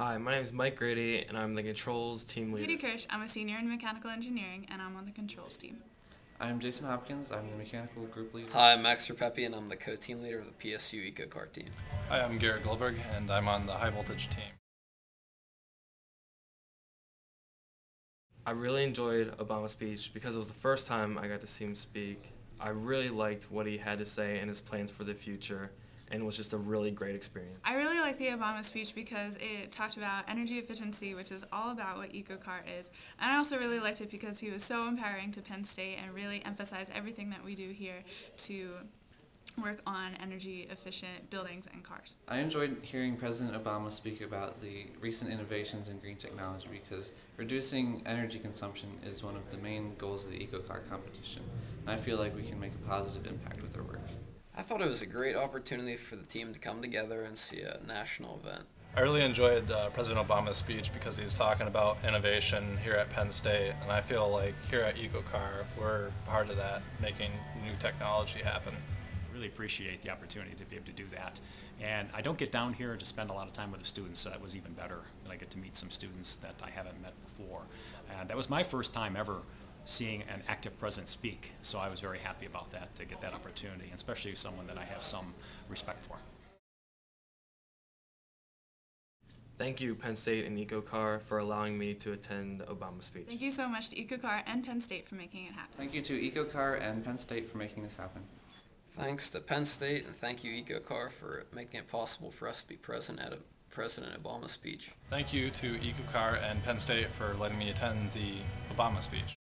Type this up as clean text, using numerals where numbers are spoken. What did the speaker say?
Hi, my name is Mike Grady, and I'm the controls team leader. Petey Kirsch, I'm a senior in mechanical engineering, and I'm on the controls team. I'm Jason Hopkins, I'm the mechanical group leader. Hi, I'm Max Ripepe, and I'm the co-team leader of the PSU EcoCAR team. Hi, I'm Garrett Goldberg, and I'm on the high voltage team. I really enjoyed Obama's speech because it was the first time I got to see him speak. I really liked what he had to say and his plans for the future, and it was just a really great experience. I really like the Obama speech because it talked about energy efficiency, which is all about what EcoCAR is. And I also really liked it because he was so empowering to Penn State and really emphasized everything that we do here to work on energy-efficient buildings and cars. I enjoyed hearing President Obama speak about the recent innovations in green technology because reducing energy consumption is one of the main goals of the EcoCAR competition, and I feel like we can make a positive impact with our work. I thought it was a great opportunity for the team to come together and see a national event. I really enjoyed President Obama's speech because he's talking about innovation here at Penn State, and I feel like here at EcoCAR we're part of that, making new technology happen. Really appreciate the opportunity to be able to do that, and I don't get down here to spend a lot of time with the students, so that was even better that I get to meet some students that I haven't met before. That was my first time ever seeing an active president speak, so I was very happy about that, to get that opportunity, especially someone that I have some respect for. Thank you, Penn State and EcoCAR, for allowing me to attend Obama's speech. Thank you so much to EcoCAR and Penn State for making it happen. Thank you to EcoCAR and Penn State for making this happen. Thanks to Penn State, and thank you, EcoCAR, for making it possible for us to be present at President Obama's speech. Thank you to EcoCAR and Penn State for letting me attend the Obama speech.